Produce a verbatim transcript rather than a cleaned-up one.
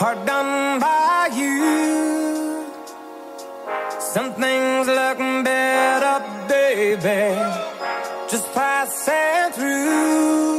are done by you. Some things look better, baby, just passing through.